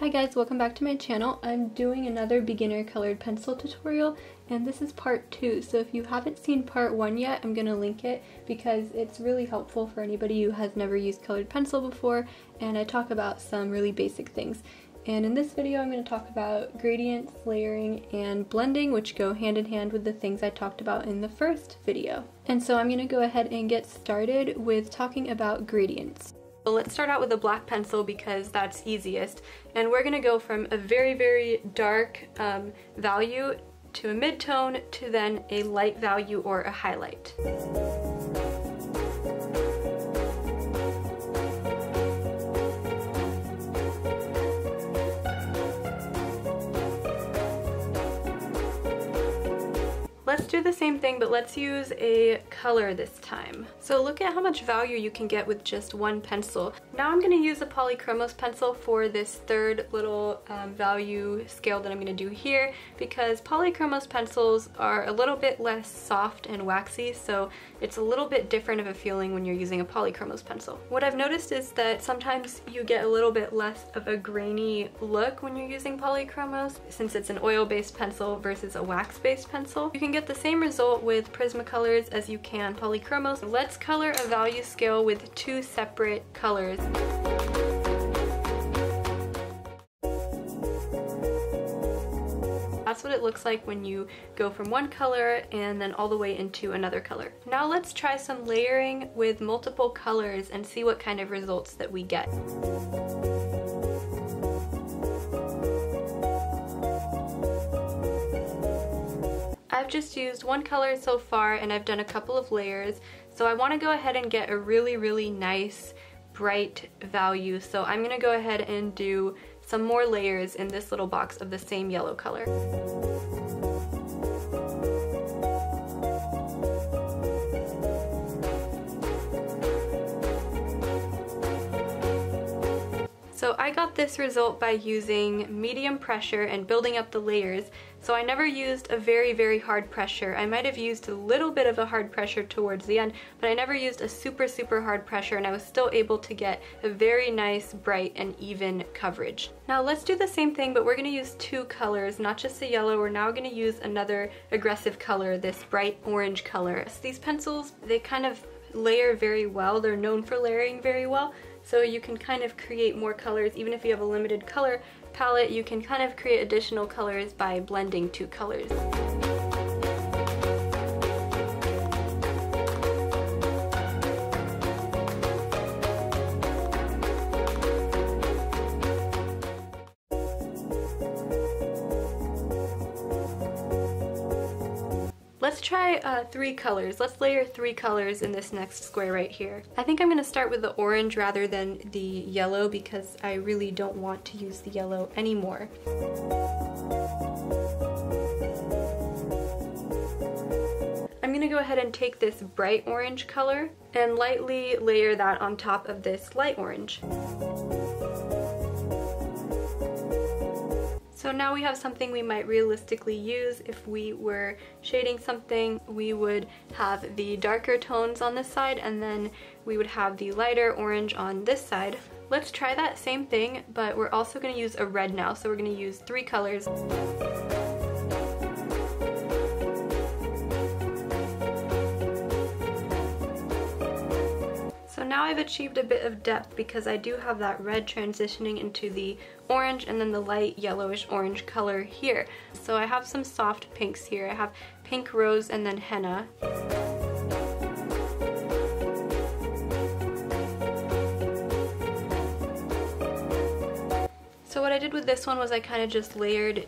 Hi guys, welcome back to my channel. I'm doing another beginner colored pencil tutorial and this is part 2, so if you haven't seen part 1 yet, I'm gonna link it because it's really helpful for anybody who has never used colored pencil before, and I talk about some really basic things. And in this video I'm going to talk about gradients, layering, and blending, which go hand in hand with the things I talked about in the first video. And so I'm going to go ahead and get started with talking about gradients. So let's start out with a black pencil because that's easiest. And we're going to go from a very dark value to a mid-tone to then a light value or a highlight. Let's do the same thing, but let's use a color this time. So look at how much value you can get with just one pencil. Now I'm going to use a Polychromos pencil for this third little value scale that I'm going to do here, because Polychromos pencils are a little bit less soft and waxy, so it's a little bit different of a feeling when you're using a Polychromos pencil. What I've noticed is that sometimes you get a little bit less of a grainy look when you're using Polychromos, since it's an oil-based pencil versus a wax-based pencil. You can get the same result with Prismacolors as you can Polychromos. Let's color a value scale with two separate colors. That's what it looks like when you go from one color and then all the way into another color. Now let's try some layering with multiple colors and see what kind of results that we get. I've just used one color so far and I've done a couple of layers, so I want to go ahead and get a really nice bright value, so I'm going to go ahead and do some more layers in this little box of the same yellow color. So I got this result by using medium pressure and building up the layers. So I never used a very hard pressure. I might have used a little bit of a hard pressure towards the end, but I never used a super hard pressure, and I was still able to get a very nice, bright, and even coverage. Now let's do the same thing, but we're going to use two colors, not just a yellow. We're now going to use another aggressive color, this bright orange color. So these pencils, they kind of layer very well. They're known for layering very well. So you can kind of create more colors. Even if you have a limited color palette, you can kind of create additional colors by blending two colors. Let's try three colors. Let's layer three colors in this next square right here. I think I'm going to start with the orange rather than the yellow because I really don't want to use the yellow anymore. I'm going to go ahead and take this bright orange color and lightly layer that on top of this light orange. So now we have something we might realistically use if we were shading something. We would have the darker tones on this side and then we would have the lighter orange on this side. Let's try that same thing, but we're also going to use a red now, so we're going to use three colors. Now I've achieved a bit of depth because I do have that red transitioning into the orange and then the light yellowish orange color here. So I have some soft pinks here. I have pink rose and then henna. So what I did with this one was I kind of just layered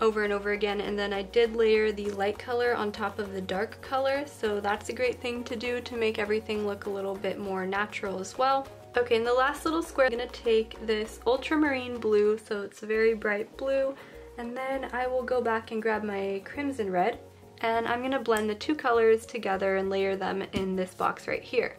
over and over again, and then I did layer the light color on top of the dark color, so that's a great thing to do to make everything look a little bit more natural as well. Okay, in the last little square I'm going to take this ultramarine blue, so it's a very bright blue, and then I will go back and grab my crimson red, and I'm going to blend the two colors together and layer them in this box right here.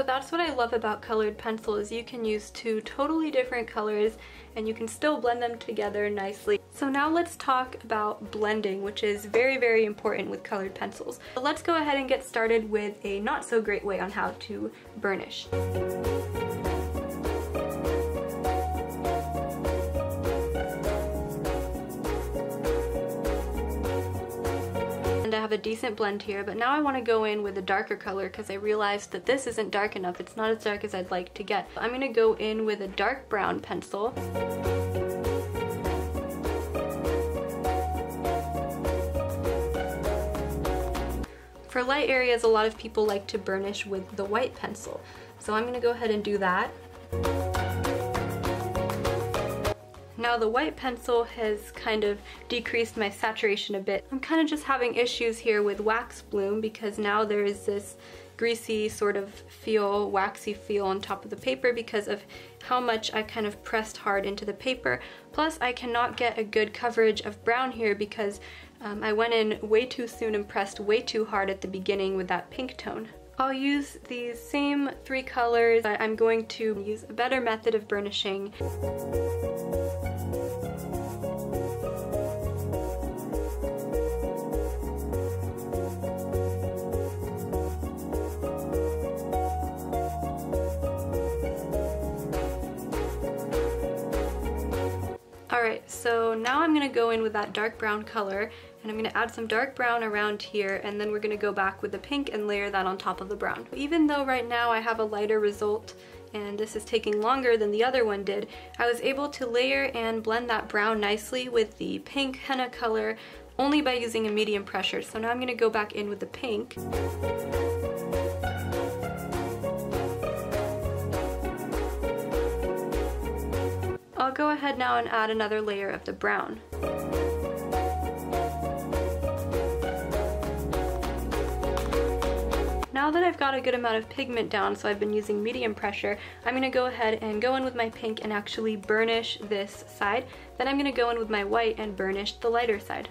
So that's what I love about colored pencils. You can use two totally different colors and you can still blend them together nicely. So now let's talk about blending, which is very, very important with colored pencils. So let's go ahead and get started with a not so great way on how to burnish. A decent blend here, but now I want to go in with a darker color because I realized that this isn't dark enough. It's not as dark as I'd like to get. I'm going to go in with a dark brown pencil. For light areas, a lot of people like to burnish with the white pencil, so I'm going to go ahead and do that. Now the white pencil has kind of decreased my saturation a bit. I'm kind of just having issues here with wax bloom because now there is this greasy sort of feel, waxy feel on top of the paper because of how much I kind of pressed hard into the paper. Plus I cannot get a good coverage of brown here because I went in way too soon and pressed way too hard at the beginning with that pink tone. I'll use these same three colors, but I'm going to use a better method of burnishing. Alright, so now I'm going to go in with that dark brown color and I'm going to add some dark brown around here, and then we're going to go back with the pink and layer that on top of the brown. Even though right now I have a lighter result and this is taking longer than the other one did, I was able to layer and blend that brown nicely with the pink henna color only by using a medium pressure. So now I'm going to go back in with the pink. I'll go ahead now and add another layer of the brown. Now that I've got a good amount of pigment down, so I've been using medium pressure, I'm going to go ahead and go in with my pink and actually burnish this side. Then I'm going to go in with my white and burnish the lighter side.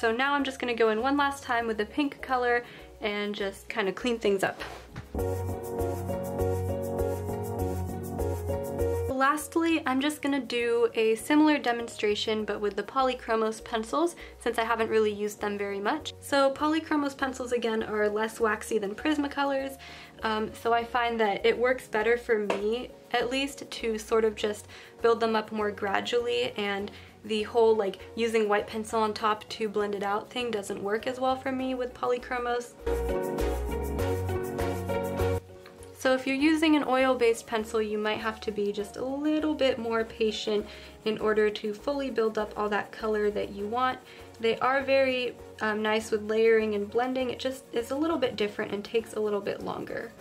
So now I'm just going to go in one last time with the pink color and just kind of clean things up. Lastly, I'm just going to do a similar demonstration but with the Polychromos pencils since I haven't really used them very much. So Polychromos pencils again are less waxy than Prismacolors, so I find that it works better for me at least to sort of just build them up more gradually, and the whole like using white pencil on top to blend it out thing doesn't work as well for me with Polychromos. So if you're using an oil-based pencil, you might have to be just a little bit more patient in order to fully build up all that color that you want. They are very nice with layering and blending. It just is a little bit different and takes a little bit longer.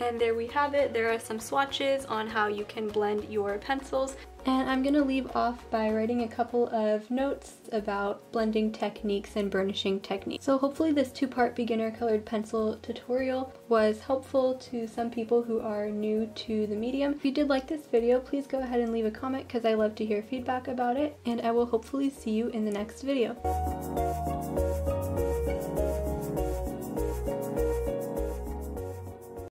And there we have it. There are some swatches on how you can blend your pencils. And I'm going to leave off by writing a couple of notes about blending techniques and burnishing techniques. So hopefully this two-part beginner colored pencil tutorial was helpful to some people who are new to the medium. If you did like this video, please go ahead and leave a comment because I love to hear feedback about it. And I will hopefully see you in the next video.